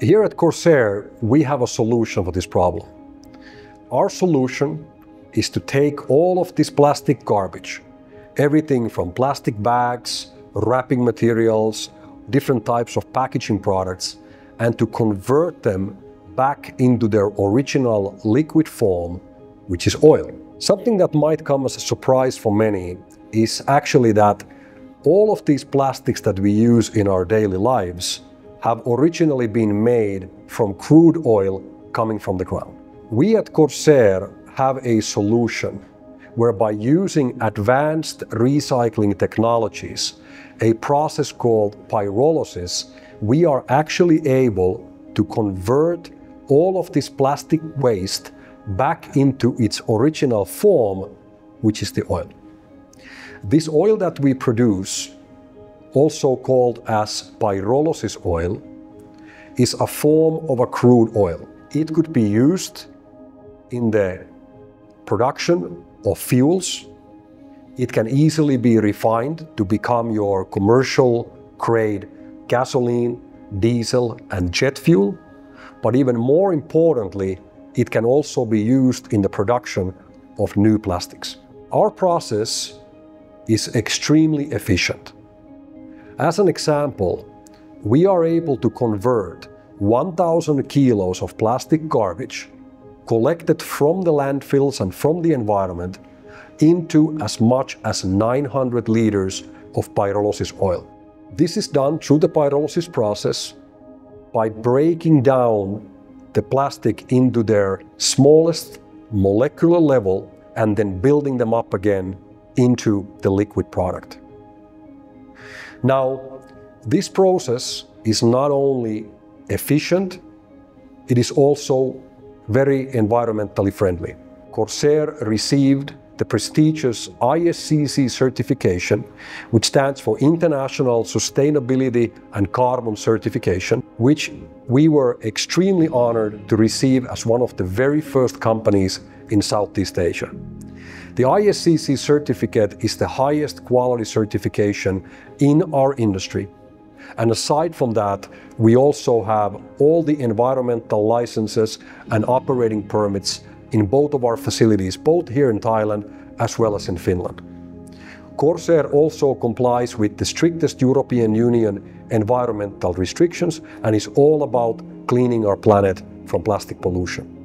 Here at Corsair, we have a solution for this problem. Our solution is to take all of this plastic garbage, everything from plastic bags, wrapping materials, different types of packaging products, and to convert them back into their original liquid form, which is oil. Something that might come as a surprise for many is actually that all of these plastics that we use in our daily lives have originally been made from crude oil coming from the ground. We at Corsair have a solution whereby using advanced recycling technologies, a process called pyrolysis, we are actually able to convert all of this plastic waste back into its original form, which is the oil. This oil that we produce, also called as pyrolysis oil, is a form of a crude oil. It could be used in the production of fuels. It can easily be refined to become your commercial grade gasoline, diesel and jet fuel. But even more importantly, it can also be used in the production of new plastics. Our process is extremely efficient. As an example, we are able to convert 1,000 kilos of plastic garbage collected from the landfills and from the environment into as much as 900 liters of pyrolysis oil. This is done through the pyrolysis process by breaking down the plastic into their smallest molecular level and then building them up again into the liquid product. Now, this process is not only efficient, it is also very environmentally friendly. Corsair received the prestigious ISCC certification, which stands for International Sustainability and Carbon Certification, which we were extremely honored to receive as one of the very first companies in Southeast Asia. The ISCC certificate is the highest quality certification in our industry. And aside from that, we also have all the environmental licenses and operating permits in both of our facilities, both here in Thailand as well as in Finland. Corsair also complies with the strictest European Union environmental restrictions and is all about cleaning our planet from plastic pollution.